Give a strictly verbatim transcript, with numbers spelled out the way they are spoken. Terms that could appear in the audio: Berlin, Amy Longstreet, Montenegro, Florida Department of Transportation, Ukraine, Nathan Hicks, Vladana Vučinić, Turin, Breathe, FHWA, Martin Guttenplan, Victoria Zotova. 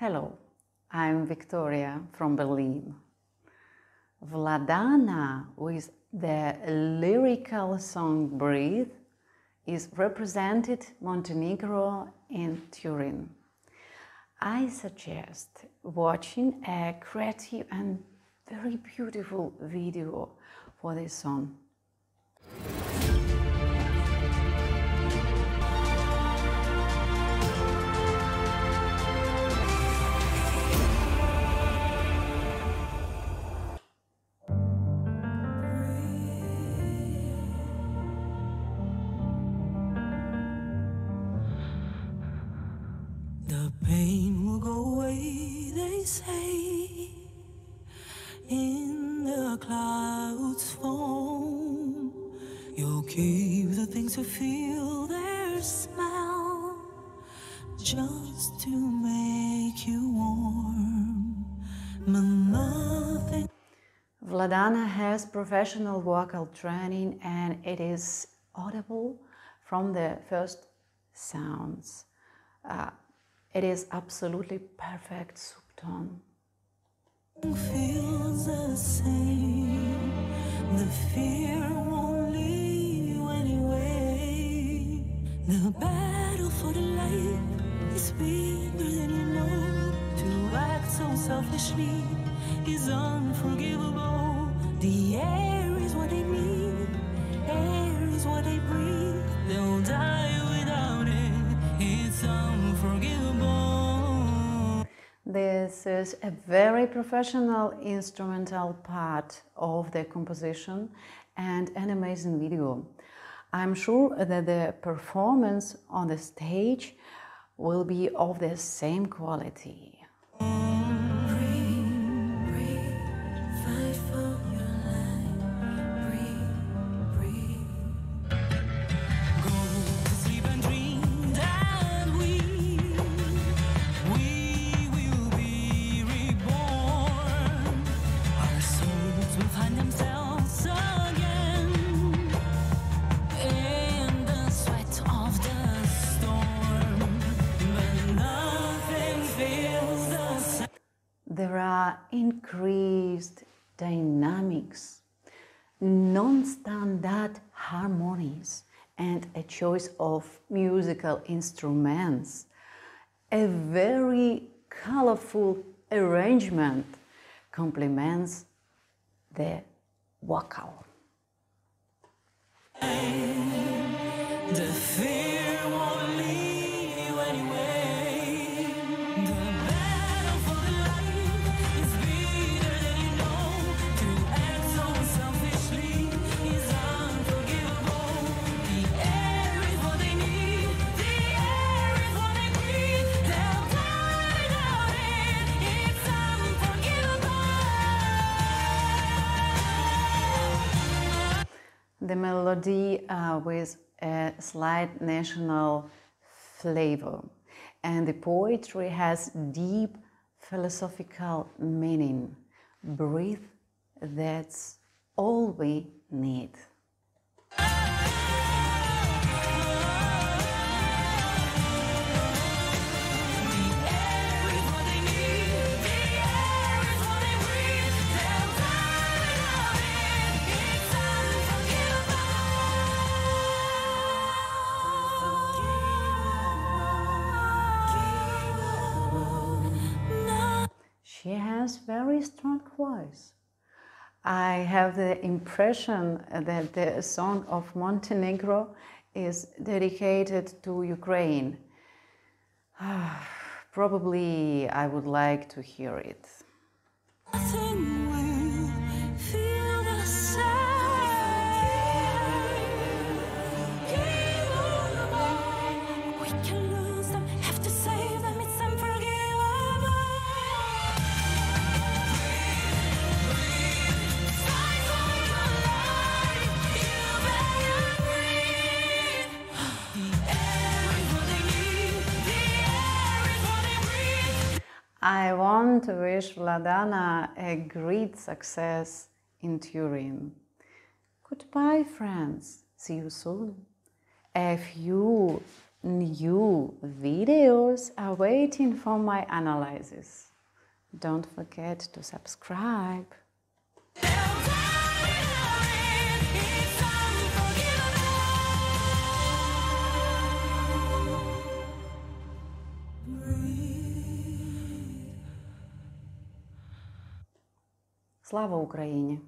Hello, I'm Victoria from Berlin. Vladana, with the lyrical song Breathe, is represented Montenegro and Turin. I suggest watching a creative and very beautiful video for this song. Pain will go away, they say, in the clouds foam. You'll keep the things to feel their smell, just to make you warm. Nothing... Vladana has professional vocal training, and it is audible from the first sounds. Uh, It is absolutely perfect subtone. Feels the same. The fear won't leave you anyway. The battle for the life is bigger than you know. To act so selfishly is unforgivable. The air is what they need. Air is what they breathe. They'll die without it. It's unforgivable. This is a very professional instrumental part of the composition and an amazing video. I'm sure that the performance on the stage will be of the same quality. There are increased dynamics, non-standard harmonies, and a choice of musical instruments, a very colorful arrangement complements the vocal. The fear won't leave you anywhere. The melody uh, with a slight national flavor, and the poetry has deep philosophical meaning. Breathe, that's all we need. She has very strong voice. I have the impression that the song of Montenegro is dedicated to Ukraine. Probably I would like to hear it. I want to wish Vladana a great success in Turin. Goodbye, friends. See you soon. A few New videos are waiting for my analysis. Don't forget to subscribe. Слава Україні!